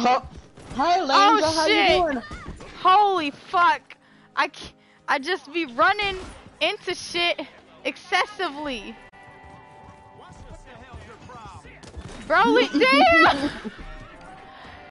Hi, Lanza, oh, how you doing? Holy fuck. I just be running into shit excessively. Broly, damn!